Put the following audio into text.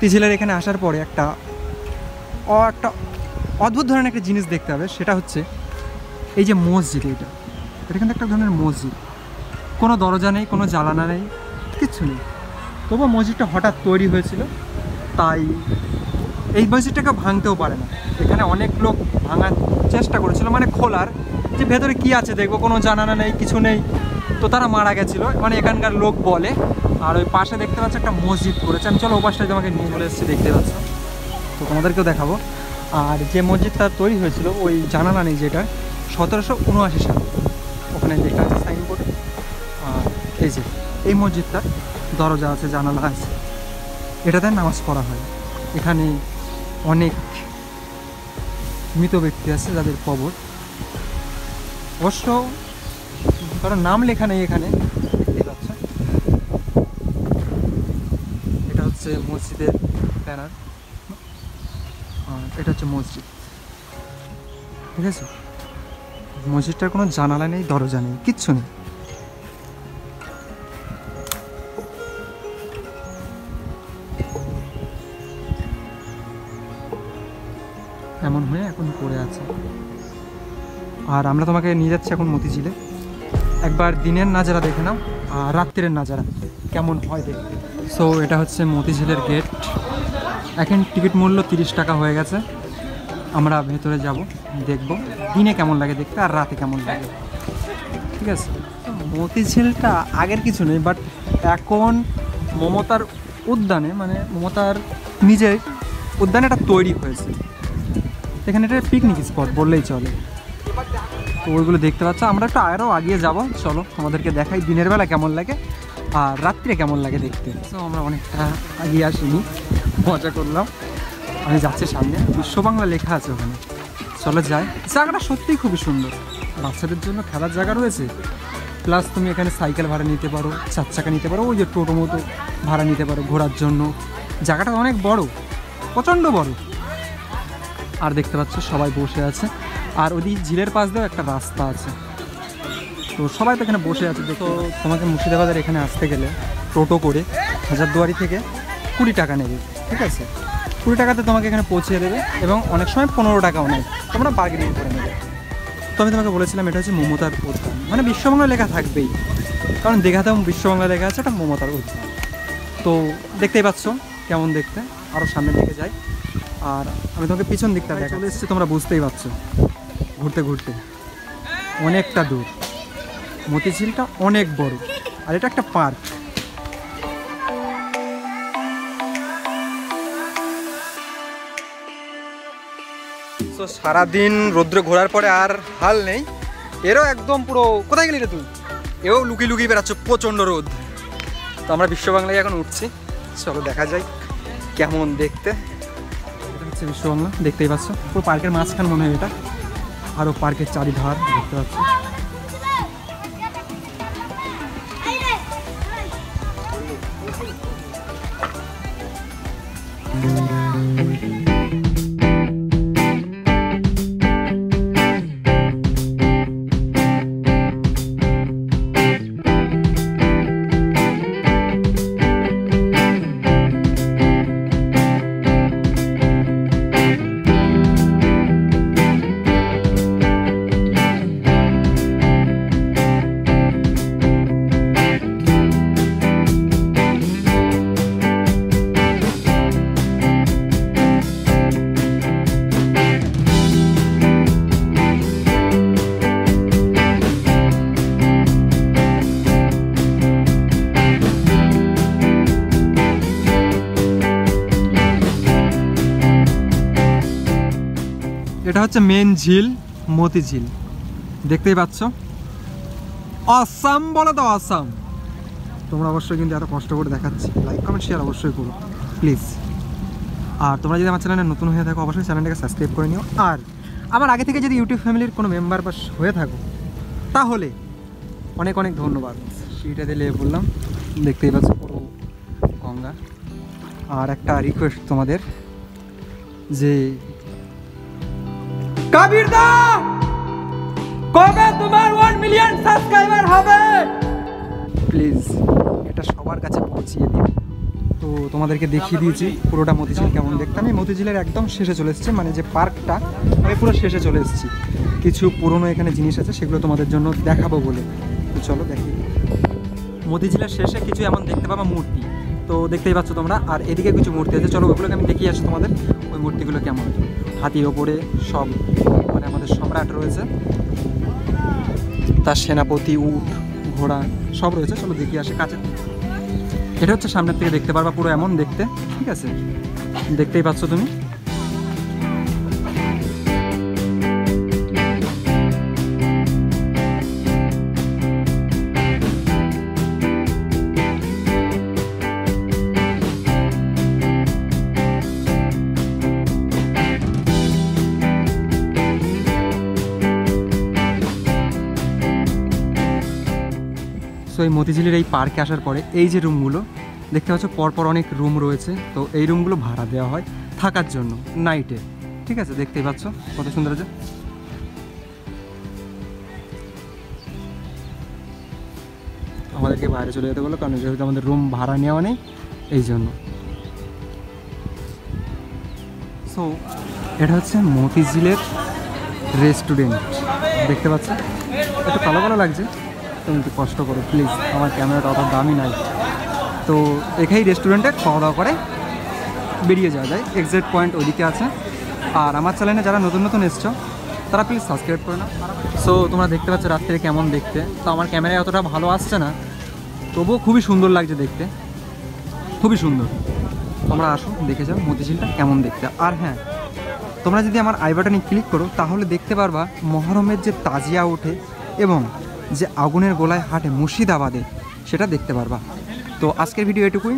মতিঝিলের এখানে আসার পরে একটা অদ্ভুত ধরনের একটা জিনিস দেখতে হবে, সেটা হচ্ছে এই যে মসজিদ। এটা কিন্তু একটা ধরনের মসজিদ, কোনো দরজা নেই, কোনো জানালা নেই, কিচ্ছু নেই, তবুও মসজিদটা হঠাৎ তৈরি হয়েছিল। তাই এই মসজিদটাকে ভাঙতেও পারে না, এখানে অনেক লোক ভাঙার চেষ্টা করেছিল, মানে খোলার যে ভেতরে কি আছে দেখবো, কোনো জানালা নেই, কিছু নেই, তো তারা মারা গেছিলো, মানে এখানকার লোক বলে। আর ওই পাশে দেখতে পাচ্ছি একটা মসজিদ করেছে, আমি চলো ওপাশটায় তোমাকে নিয়ে চলে এসেছি, দেখতে পাচ্ছ, তো তোমাদেরকেও দেখাবো। আর যে মসজিদটা তৈরি হয়েছিল ওই জানালা নেই, যেটা 1779 সালে ওখানে লেখা আছে সাইনবোর্ডে। আর এই যে এই মসজিদটার দরজা আছে, জানালা আছে, এটাতে নামাজ পড়া হয়। এখানে অনেক মৃত ব্যক্তি আছে যাদের কবর, অবশ্য কারণ নাম লেখা নেই এখানে, দেখতে পাচ্ছ। এটা হচ্ছে মসজিদের ব্যানার, এটা হচ্ছে মসজিদ, ঠিক আছে। মসজিদটার কোনো জানালা নেই, দরজা নেই, কিচ্ছু নেই। এমন হয়ে এখন পড়ে আছে। আর আমরা তোমাকে নিয়ে যাচ্ছি এখন মতিঝিলে, একবার দিনের নাজারা দেখে নাও আর রাত্রের নাজারা কেমন হয় দেখতে। সো এটা হচ্ছে মতিঝিলের গেট, এখন টিকিট মূল্য 30 টাকা হয়ে গেছে। আমরা ভেতরে যাব, দেখব দিনে কেমন লাগে দেখতে আর রাতে কেমন লাগে, ঠিক আছে। মতিঝিলটা আগের কিছু নেই, বাট এখন মমতার উদ্যানে, মানে মমতার নিজের উদ্যানে এটা তৈরি হয়েছে। এখানে এটা পিকনিক স্পট বললেই চলে, তো ওইগুলো দেখতে পাচ্ছ। আমরা একটু আরও আগিয়ে যাব, চলো আমাদেরকে দেখাই দিনের বেলা কেমন লাগে আর রাত্রে কেমন লাগে দেখতে। তো আমরা অনেকটা আগিয়ে আসিনি, মজা করলাম। আমি যাচ্ছি সামনে, বিশ্ব বাংলা লেখা আছে ওখানে, চলে যাই। জায়গাটা সত্যিই খুবই সুন্দর, বাচ্চাদের জন্য খেলার জায়গা রয়েছে, প্লাস তুমি এখানে সাইকেল ভাড়া নিতে পারো, 4 চাকা নিতে পারো, ওই যে টোটো মতো ভাড়া নিতে পারো ঘোরার জন্য। জায়গাটা অনেক বড়, প্রচণ্ড বড়। আর দেখতে পাচ্ছ সবাই বসে আছে, আর ওদিকে ঝিলের পাশ দিয়েও একটা রাস্তা আছে, তো সবাই তো এখানে বসে আছে। তো তোমাকে মুর্শিদাবাদের এখানে আসতে গেলে টোটো করে হাজারদুয়ারি থেকে 20 টাকা নেবে, ঠিক আছে। 20 টাকাতে তোমাকে এখানে পৌঁছে দেবে, এবং অনেক সময় 15 টাকাও নেয়, তোমরা বার্গেনিং করে নেবে। তো আমি তোমাকে বলেছিলাম এটা হচ্ছে মমতার উদ্যান, মানে বিশ্ববাংলা লেখা থাকবেই, কারণ দীঘাতেও বিশ্ববাংলা লেখা আছে, এটা মমতার উদ্যান। তো দেখতেই পাচ্ছ কেমন দেখতে, আরও সামনের দিকে যাই। আর আমি তোমাকে পিছন দিকটা দেখা চলে এসেছি, তোমরা বুঝতেই পারছো, ঘুরতে ঘুরতে অনেকটা দূর। মতিঝিলটা অনেক বড়, আর এটা একটা পার্ক। তো সারাদিন রৌদ্রে ঘোরার পরে আর হাল নেই, এরও একদম পুরো কোথায় গেলি রে তুই, এও লুকিয়ে লুকিয়ে বেড়াচ্ছ, প্রচণ্ড রোদ। তো আমরা বিশ্ববাংলায় এখন উঠছি, চলো দেখা যায় কেমন দেখতে। এটা হচ্ছে বিশ্ববাংলা, দেখতেই পাচ্ছ পুরো পার্কের মাঝখান মনে হয় এটা, আরও পার্কের চারিধার দেখতে পাচ্ছ। এটা হচ্ছে মেন ঝিল মতিঝিল, দেখতেই পাচ্ছ। অসাম বলো তো, অসাম। তোমরা অবশ্যই কিন্তু এত কষ্ট করে দেখাচ্ছি, লাইক কমেন্ট শেয়ার অবশ্যই করো প্লিজ। আর তোমরা যদি আমার চ্যানেলে নতুন হয়ে থাকো অবশ্যই চ্যানেলটাকে সাবস্ক্রাইব করে নিও। আর আমার আগে থেকে যদি ইউটিউব ফ্যামিলির কোনো মেম্বার বা হয়ে থাকো তাহলে অনেক অনেক ধন্যবাদ। সেটা দিলে বললাম, দেখতেই পাচ্ছ পুরো গঙ্গা। আর একটা রিকোয়েস্ট তোমাদের, যে কাবিরদা কবে তোমার 1 মিলিয়ন সাবস্ক্রাইবার হবে প্লিজ এটা সবার কাছে পৌঁছিয়ে দিও। তো তোমাদেরকে দেখিয়ে দিয়েছি পুরোটা মতিঝিল কেমন দেখতে। আমি মতিঝিলের একদম শেষে চলে এসেছি, মানে যে পার্কটা আমি পুরো শেষে চলে এসেছি। কিছু পুরনো এখানে জিনিস আছে সেগুলো তোমাদের জন্য দেখাবো বলে, তো চলো দেখি। মতিঝিলের শেষে কিছু এমন দেখতে পাবা মূর্তি, তো দেখতেই পাচ্ছ তোমরা। আর এদিকে কিছু মূর্তি আছে, চলো ওগুলোকে আমি দেখিয়ে আসি তোমাদের, ওই মূর্তিগুলো কেমন। হাতির ওপরে সব মানে আমাদের সম্রাট রয়েছে, তার সেনাপতি, উট, ঘোড়া সব রয়েছে। চলো দেখিয়ে আসে কাছে। এটা হচ্ছে সামনের থেকে দেখতে পারবা পুরো এমন দেখতে, ঠিক আছে? দেখতেই পাচ্ছ তুমি। তো এই মতিঝিলের এই পার্কে আসার পরে এই যে রুমগুলো দেখতে পাচ্ছ, পরপর অনেক রুম রয়েছে। তো এই রুমগুলো ভাড়া দেওয়া হয় থাকার জন্য নাইটে, ঠিক আছে? দেখতেই পাচ্ছ কত সুন্দর আছে। আমাদেরকে বাইরে চলে যেতে বলো, কারণ যেহেতু আমাদের রুম ভাড়া নেওয়া নেই এই জন্য। সো এটা হচ্ছে মতিঝিলের রেস্টুরেন্ট, দেখতে পাচ্ছ। একটু ভালো ভালো লাগছে, তুমি একটু কষ্ট করো প্লিজ, আমার ক্যামেরাটা অত দামি নাই। তো এখানেই রেস্টুরেন্টে খাওয়া দাওয়া করে বেরিয়ে যাওয়া যায়। এক্সিট পয়েন্ট ওইদিকে আছে। আর আমার চ্যানেলে যারা নতুন নতুন এসছো তারা প্লিজ সাবস্ক্রাইব করে নাও। সো তোমরা দেখতে পাচ্ছ রাত্রে কেমন দেখতে। তো আমার ক্যামেরায় অতটা ভালো আসছে না, তবুও খুবই সুন্দর লাগছে দেখতে, খুবই সুন্দর। তোমরা আসো দেখে যাও মতিঝিলটা কেমন দেখতে। আর হ্যাঁ, তোমরা যদি আমার আই বাটনে ক্লিক করো তাহলে দেখতে পারবা মহরমের যে তাজিয়া ওঠে এবং যে আগুনের গোলায় হাঁটে মুর্শিদাবাদে, সেটা দেখতে পারবা। তো আজকের ভিডিও এটুকুই।